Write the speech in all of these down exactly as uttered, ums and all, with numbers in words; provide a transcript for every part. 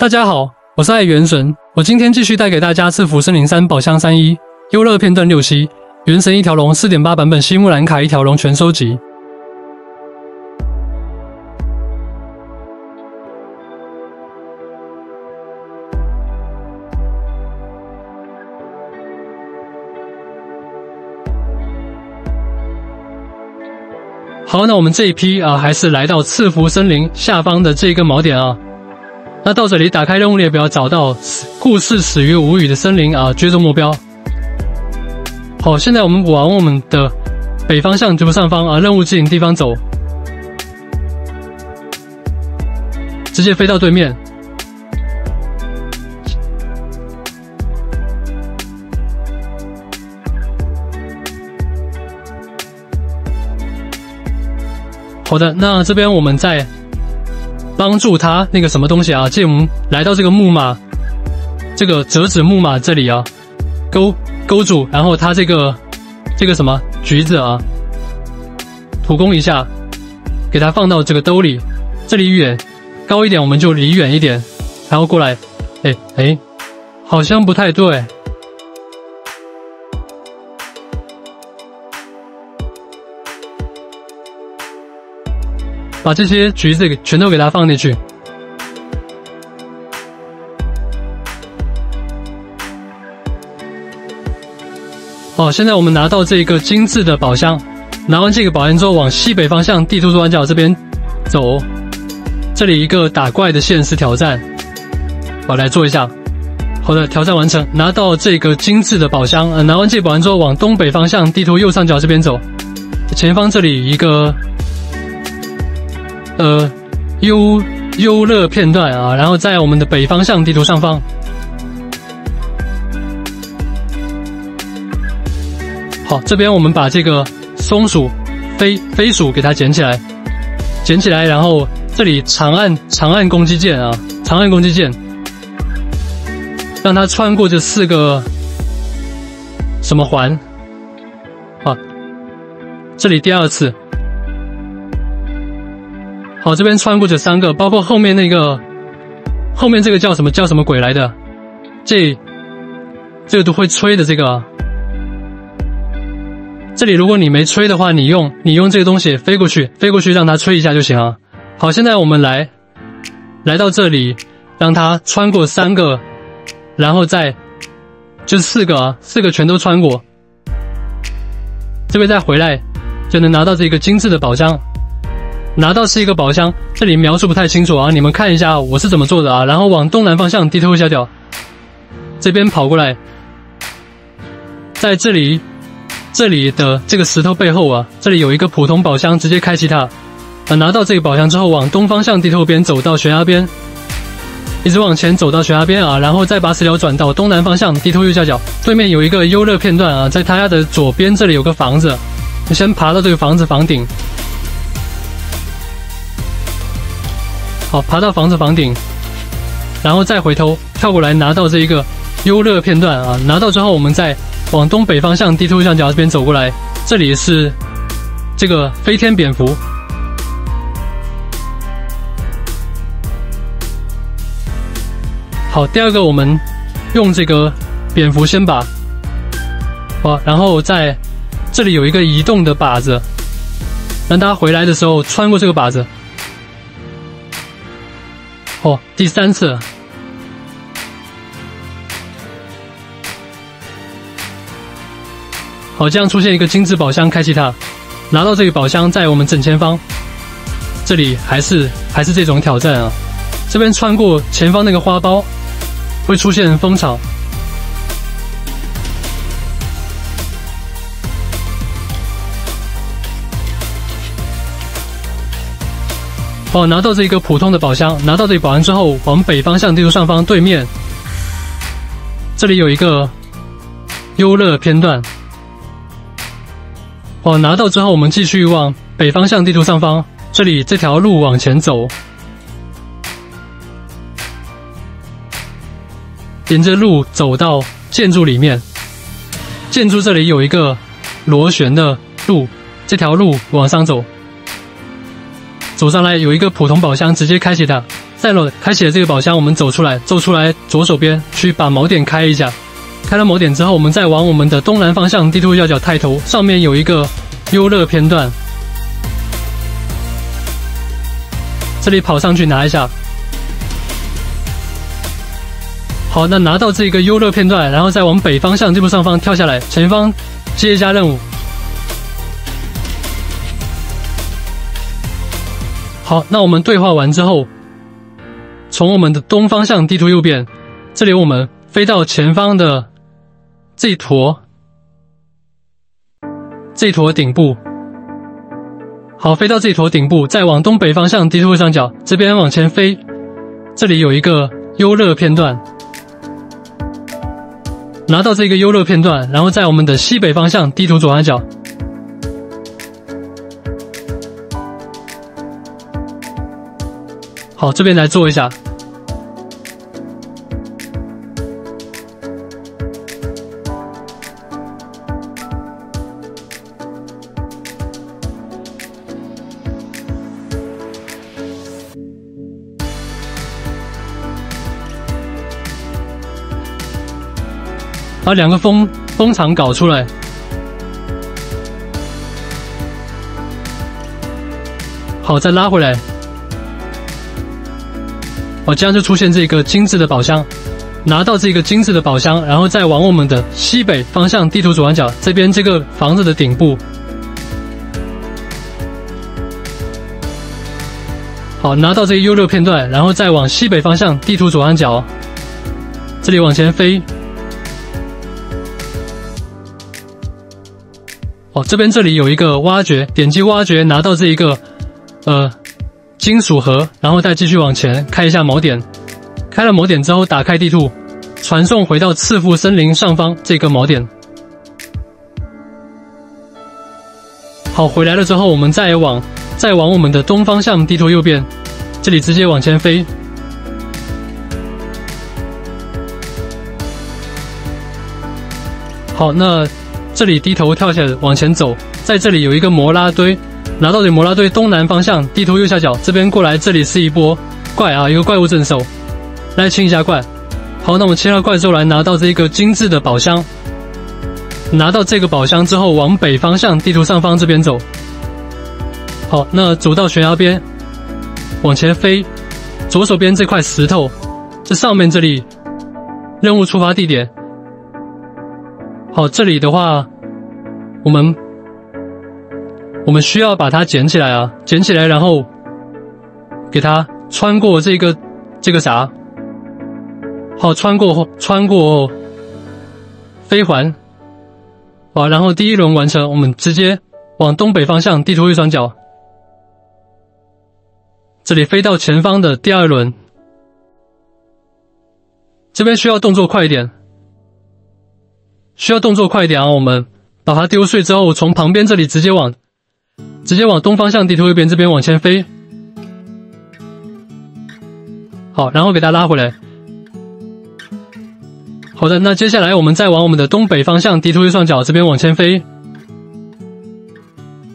大家好，我是爱元神，我今天继续带给大家《赤福森林三宝箱三一优乐片》灯六息元神一条龙 四点八 版本西木兰卡一条龙全收集。好，那我们这一批啊，还是来到赤福森林下方的这个锚点啊。 那到这里，打开任务列表，找到故事始于无语的森林啊，追踪目标。好，现在我们往我们的北方向左上方啊，任务指引地方走，直接飞到对面。好的，那这边我们再 帮助他那个什么东西啊？借我们来到这个木马，这个折纸木马这里啊，勾勾住，然后他这个这个什么橘子啊，土攻一下，给他放到这个兜里。这里远高一点，我们就离远一点，然后过来。哎哎，好像不太对。把这些橘子全都给它放进去。好，现在我们拿到这个精致的宝箱，拿完这个宝箱之后，往西北方向地图转角这边走。这里一个打怪的限时挑战，我来做一下。好的，挑战完成，拿到这个精致的宝箱。呃，拿完这个宝箱之后，往东北方向地图右上角这边走，前方这里一个 呃，优优乐片段啊，然后在我们的北方向地图上方，好，这边我们把这个松鼠、飞飞鼠给它捡起来，捡起来，然后这里长按长按攻击键啊，长按攻击键，让它穿过这四个什么环，啊，这里第二次。 好，这边穿过这三个，包括后面那个，后面这个叫什么叫什么鬼来的？这这个都会吹的这个、啊，这里如果你没吹的话，你用你用这个东西飞过去，飞过去让它吹一下就行啊。好，现在我们来来到这里，让它穿过三个，然后再就四个啊，四个全都穿过，这边再回来就能拿到这个精致的宝箱。 拿到是一个宝箱，这里描述不太清楚啊，你们看一下我是怎么做的啊。然后往东南方向地图下角，这边跑过来，在这里，这里的这个石头背后啊，这里有一个普通宝箱，直接开启它。啊，拿到这个宝箱之后，往东方向地图边走到悬崖边，一直往前走到悬崖边啊，然后再把视角转到东南方向地图右下角，对面有一个优乐片段啊，在它的左边这里有个房子，你先爬到这个房子房顶。 好，爬到房子房顶，然后再回头跳过来拿到这一个优乐片段啊！拿到之后，我们再往东北方向地图上角这边走过来，这里是这个飞天蝙蝠。好，第二个我们用这个蝙蝠先把，好，然后在这里有一个移动的靶子，让它回来的时候穿过这个靶子。 哦，第三次。好，这样出现一个精致宝箱，开启它。拿到这个宝箱，在我们正前方，这里还是还是这种挑战啊。这边穿过前方那个花苞，会出现蜂巢。哦，拿到这一个普通的宝箱，拿到这个宝箱之后，往北方向地图上方对面，这里有一个优乐片段。哦，拿到之后，我们继续往北方向地图上方，这里这条路往前走，沿着路走到建筑里面，建筑这里有一个螺旋的路，这条路往上走。 走上来有一个普通宝箱，直接开启它。赛洛开启了这个宝箱，我们走出来，走出来左手边去把锚点开一下。开了锚点之后，我们再往我们的东南方向地图右角抬头，上面有一个优乐片段，这里跑上去拿一下。 好，那拿到这个优乐片段，然后再往北方向这部上方跳下来，前方接一下任务。好，那我们对话完之后，从我们的东方向地图右边，这里我们飞到前方的这坨这坨顶部。好，飞到这坨顶部，再往东北方向地图上角这边往前飞，这里有一个优乐片段。 拿到这个优乐片段，然后在我们的西北方向地图左上角，好，这边来做一下。把两个蜂蜂场搞出来，好，再拉回来，好，这样就出现这个精致的宝箱。拿到这个精致的宝箱，然后再往我们的西北方向地图左上角这边这个房子的顶部，好，拿到这个优乐片段，然后再往西北方向地图左上角，这里往前飞。 哦，这边这里有一个挖掘，点击挖掘拿到这一个，呃，金属盒，然后再继续往前开一下锚点，开了锚点之后打开地图，传送回到赤腹森林上方这个锚点。好，回来了之后我们再往再往我们的东方向地图右边，这里直接往前飞。 好，那这里低头跳起来往前走，在这里有一个摩拉堆，拿到这摩拉堆东南方向地图右下角这边过来，这里是一波怪啊，一个怪物镇守，来清一下怪。好，那我们清了怪之后，来拿到这个精致的宝箱。拿到这个宝箱之后，往北方向地图上方这边走。好，那走到悬崖边，往前飞，左手边这块石头，这上面这里，任务出发地点。 好，这里的话，我们我们需要把它捡起来啊，捡起来，然后给它穿过这个这个啥？好，穿过穿过飞环，好，然后第一轮完成，我们直接往东北方向地图右上角，这里飞到前方的第二轮，这边需要动作快一点。 需要动作快一点啊！我们把它丢碎之后，从旁边这里直接往，直接往东方向地图右边这边往前飞。好，然后给它拉回来。好的，那接下来我们再往我们的东北方向地图右上角这边往前飞，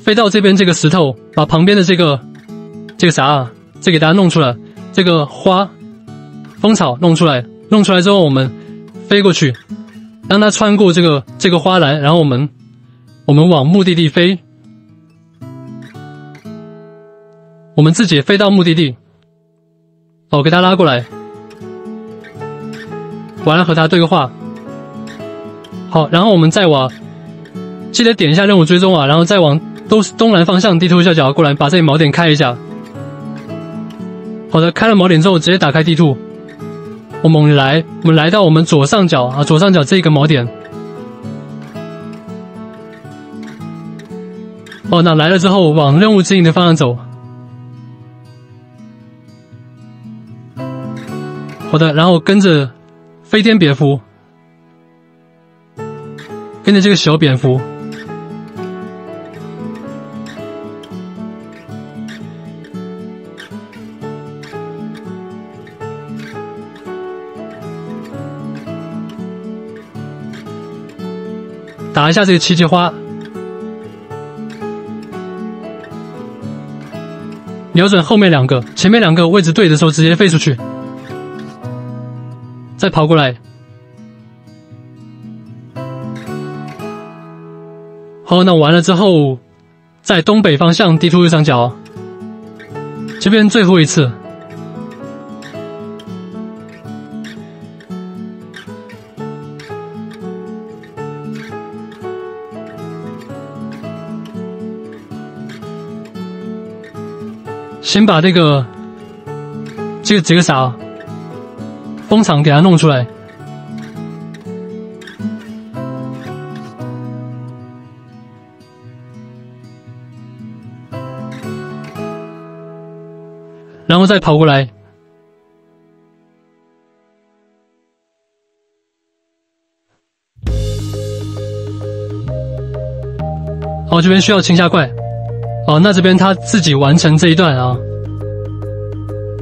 飞到这边这个石头，把旁边的这个这个啥啊，这给大家弄出来，这个花蜂草弄出来，弄出来之后我们飞过去。 让它穿过这个这个花篮，然后我们我们往目的地飞，我们自己飞到目的地。好，给它拉过来，完了和它对个话。好，然后我们再往，记得点一下任务追踪啊，然后再往东东南方向地图下角过来，把这里锚点开一下。好的，开了锚点之后，直接打开地图。 我们来，我们来到我们左上角啊，左上角这个锚点。哦，那来了之后，往任务指引的方向走。好的，然后跟着飞天蝙蝠，跟着这个小蝙蝠。打一下这个奇迹花，瞄准后面两个，前面两个位置对的时候直接飞出去，再跑过来。好，那完了之后，在东北方向地图右上角，这边最后一次。 先把这个这个几个啥风场给它弄出来，然后再跑过来，哦，这边需要清下怪。 哦，那这边他自己完成这一段啊，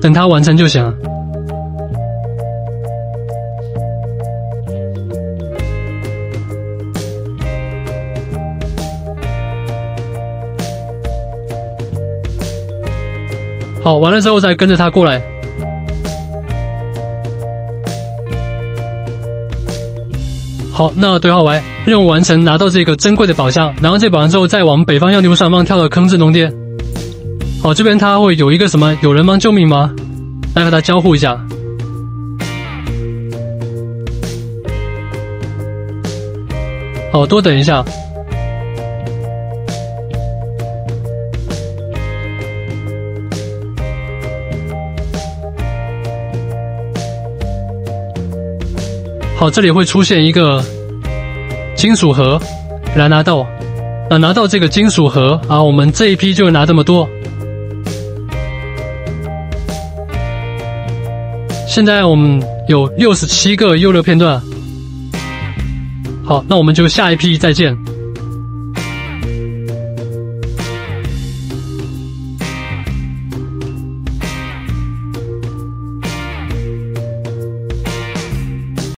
等他完成就行了。好，完了之后再跟着他过来。好，那对话完。 任务完成，拿到这个珍贵的宝箱，拿到这宝箱之后，再往北方要牛上方跳到坑制农店。好，这边他会有一个什么？有人帮救命吗？来和他交互一下。好，多等一下。好，这里会出现一个。 金属盒，来拿到，啊，拿到这个金属盒啊，我们这一批就拿这么多。现在我们有六十七个优流片段，好，那我们就下一批再见。